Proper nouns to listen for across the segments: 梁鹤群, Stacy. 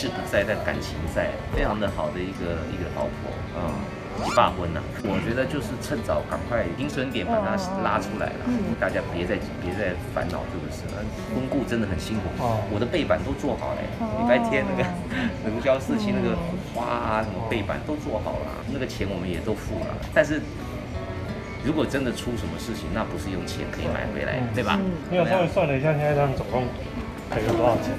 世不在，但感情在，非常的好的一个老婆，一罢婚呐、啊。我觉得就是趁早赶快停损点把它拉出来了，大家别再烦恼这个事了。婚顾真的很辛苦，我的背板都做好了，礼拜天那个如胶似漆那个花啊什么背板都做好了，那个钱我们也都付了，但是。 如果真的出什么事情，那不是用钱可以买回来，对吧？因为我稍微算了一下，现在他们总共赔了多少钱？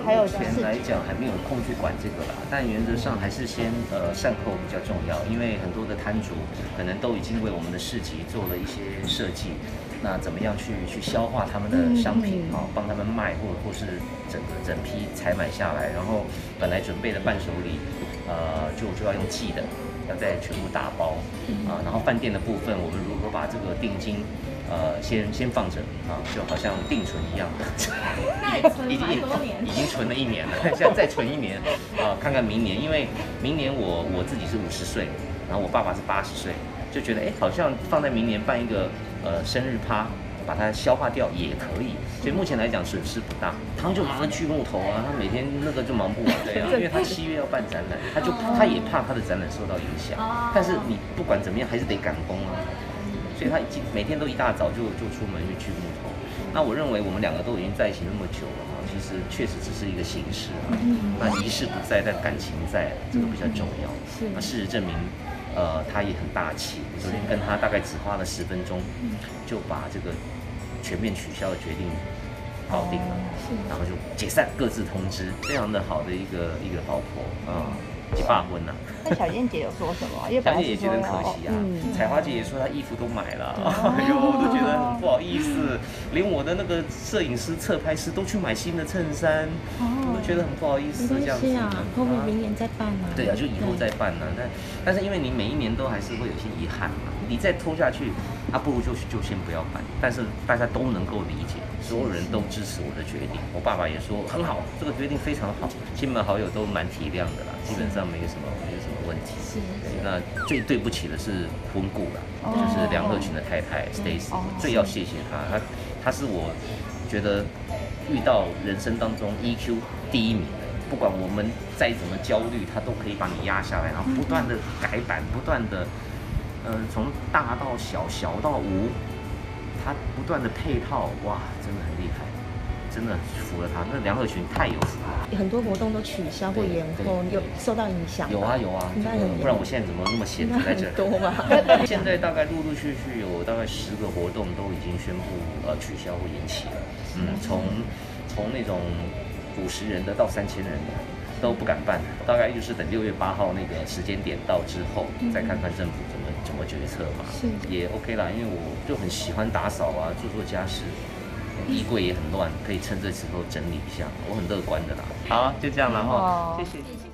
还有钱来讲，还没有空去管这个啦。但原则上还是先善后比较重要，因为很多的摊主可能都已经为我们的市集做了一些设计。那怎么样去消化他们的商品啊，帮他们卖，或是整批采买下来，然后本来准备的伴手礼，就要用寄的。 要再全部打包啊，然后饭店的部分，我们如何把这个定金，先放着啊，就好像定存一样，已经存了一年了，现在再存一年啊，看看明年，因为明年我自己是50岁，然后我爸爸是80岁，就觉得哎，好像放在明年办一个生日趴。 把它消化掉也可以，所以目前来讲损失不大。汤就忙着锯木头啊，他每天那个就忙不完，对啊，因为他7月要办展览，他也怕他的展览受到影响。但是你不管怎么样，还是得赶工啊，所以他已经每天都一大早就出门去锯木头。那我认为我们两个都已经在一起那么久了。 其实确实只是一个形式啊，那仪式不在，但感情在，这个比较重要。那事实证明，他也很大气。昨天跟他大概只花了10分钟，就把这个全面取消的决定搞定了，然后就解散，各自通知，非常的好的一个老婆啊。结罢婚了。那小燕姐有说什么？因为小燕姐也觉得很可惜啊。彩花姐也说她衣服都买了，哎呦，我都觉得很不好意思，连我的那个摄影师、侧拍师都去买新的衬衫，我都觉得很不好意思这样子。后面明年再办嘛。对啊，就以后再办呢。但是因为你每一年都还是会有些遗憾嘛，你再拖下去，啊，不如就先不要办。但是大家都能够理解，所有人都支持我的决定。我爸爸也说很好，这个决定非常好，亲朋好友都蛮体谅的啦，基本上。 没有什么问题。是。那最对不起的是婚顾啦，就是梁鹤群的太太 Stacy， 最要谢谢她。她是我觉得遇到人生当中 EQ 第一名的，不管我们再怎么焦虑，她都可以把你压下来，然后不断的改版，不断的从大到小，小到无，她不断的配套，哇，真的很厉害。 真的服了他，那梁鹤群太有福了。很多活动都取消或延后，有受到影响。有啊，不然我现在怎么那么闲在这？多嘛。现在大概陆陆续续有大概10个活动都已经宣布取消或延期了。从那种50人的到3000人的都不敢办，大概就是等6月8号那个时间点到之后，再看看政府怎么决策嘛。也 OK 啦，因为我就很喜欢打扫啊，做家事。 衣柜也很乱，可以趁这时候整理一下，我很乐观的啦。好，就这样了哈，谢谢。